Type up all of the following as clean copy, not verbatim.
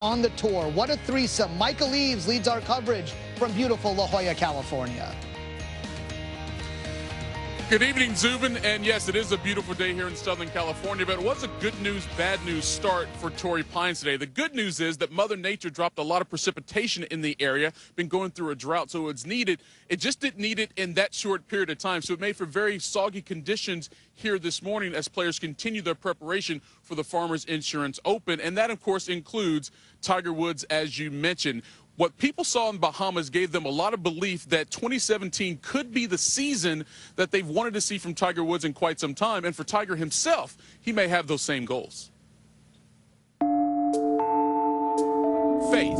on the tour. What a threesome. Michael Eaves leads our coverage from beautiful La Jolla, California. Good evening, Zubin, and yes, it is a beautiful day here in Southern California, but it was a good news, bad news start for Torrey Pines today. The good news is that Mother Nature dropped a lot of precipitation in the area, been going through a drought, so it's needed. It just didn't need it in that short period of time, so it made for very soggy conditions here this morning as players continue their preparation for the Farmers Insurance Open, and that, of course, includes Tiger Woods, as you mentioned. What people saw in Bahamas gave them a lot of belief that 2017 could be the season that they've wanted to see from Tiger Woods in quite some time. And for Tiger himself, he may have those same goals. Faith.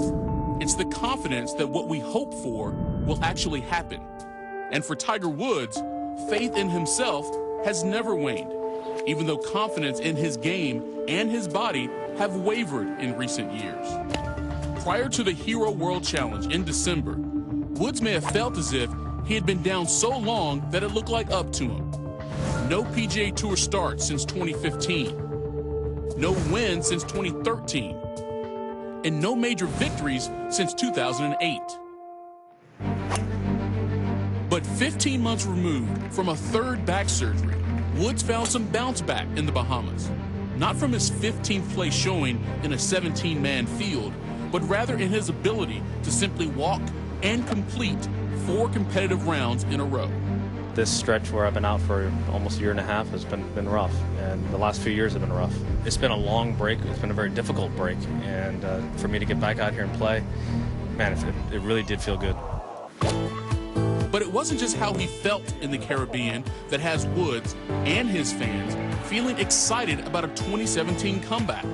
It's the confidence that what we hope for will actually happen. And for Tiger Woods, faith in himself has never waned, even though confidence in his game and his body have wavered in recent years. Prior to the Hero World Challenge in December, Woods may have felt as if he had been down so long that it looked like up to him. No PGA Tour start since 2015, no win since 2013, and no major victories since 2008. But 15 months removed from a third back surgery, Woods found some bounce back in the Bahamas, not from his 15th place showing in a 17-man field, but rather in his ability to simply walk and complete 4 competitive rounds in a row. This stretch where I've been out for almost a year and a half has been rough, and the last few years have been rough. It's been a long break, it's been a very difficult break, and for me to get back out here and play, man, it really did feel good. But it wasn't just how he felt in the Caribbean that has Woods and his fans feeling excited about a 2017 comeback.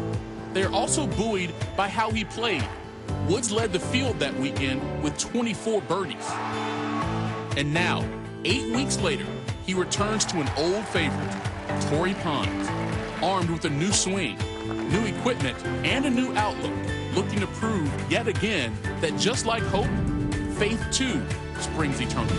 They are also buoyed by how he played. Woods led the field that weekend with 24 birdies. And now, 8 weeks later, he returns to an old favorite, Torrey Pines, armed with a new swing, new equipment, and a new outlook, looking to prove yet again that just like hope, faith too springs eternal.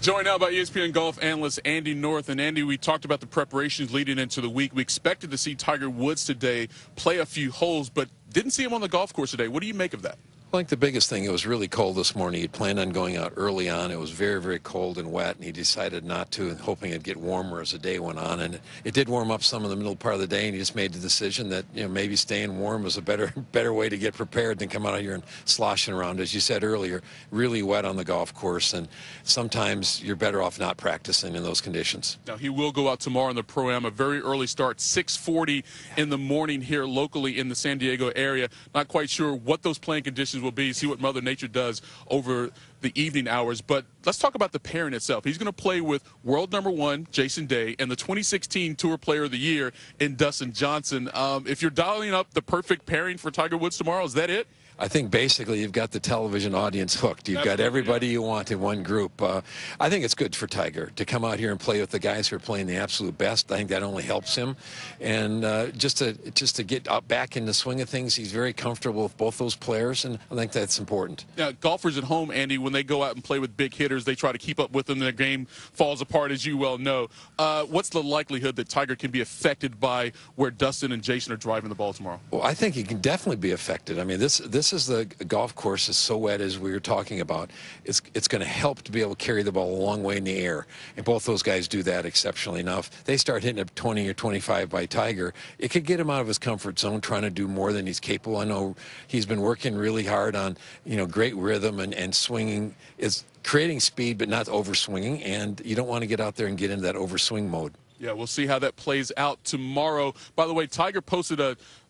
Joined now by ESPN golf analyst Andy North. And Andy, we talked about the preparations leading into the week. We expected to see Tiger Woods today play a few holes, but didn't see him on the golf course today. What do you make of that? I think the biggest thing, it was really cold this morning. He planned on going out early on. It was very, very cold and wet, and he decided not to, hoping it'd get warmer as the day went on. And it did warm up some in the middle part of the day, and he just made the decision that, you know, maybe staying warm was a better way to get prepared than come out here and sloshing around. As you said earlier, really wet on the golf course, and sometimes you're better off not practicing in those conditions. Now, he will go out tomorrow in the Pro-Am, a very early start, 6:40 in the morning here locally in the San Diego area. Not quite sure what those playing conditions will be, see what Mother Nature does over the evening hours. But let's talk about the pairing itself. He's going to play with world #1 Jason Day and the 2016 Tour Player of the Year in Dustin Johnson. If you're dialing up the perfect pairing for Tiger Woods tomorrow, is that it? I think basically you've got the television audience hooked. You've got everybody you want in one group. I think it's good for Tiger to come out here and play with the guys who are playing the absolute best. I think that only helps him. And just to get up back in the swing of things, he's very comfortable with both those players, and I think that's important. Now, golfers at home, Andy, when they go out and play with big hitters, they try to keep up with them. Their game falls apart, as you well know. What's the likelihood that Tiger can be affected by where Dustin and Jason are driving the ball tomorrow? Well, I think he can definitely be affected. I mean, this is the golf course is so wet, as we were talking about. It's going to help to be able to carry the ball a long way in the air, and both those guys do that exceptionally enough. They start hitting up 20 or 25 by Tiger. It could get him out of his comfort zone, trying to do more than he's capable. I know he's been working really hard on, you know, great rhythm and swinging is creating speed, but not overswinging. And you don't want to get out there and get into that overswing mode. Yeah, we'll see how that plays out tomorrow. By the way, Tiger posted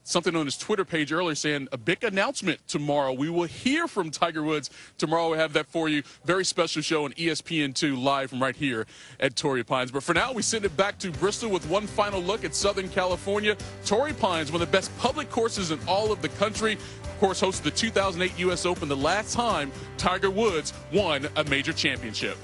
something on his Twitter page earlier saying a big announcement tomorrow. We will hear from Tiger Woods tomorrow. We have that for you. Very special show on ESPN2 live from right here at Torrey Pines. But for now, we send it back to Bristol with one final look at Southern California. Torrey Pines, one of the best public courses in all of the country, of course, hosted the 2008 U.S. Open, the last time Tiger Woods won a major championship.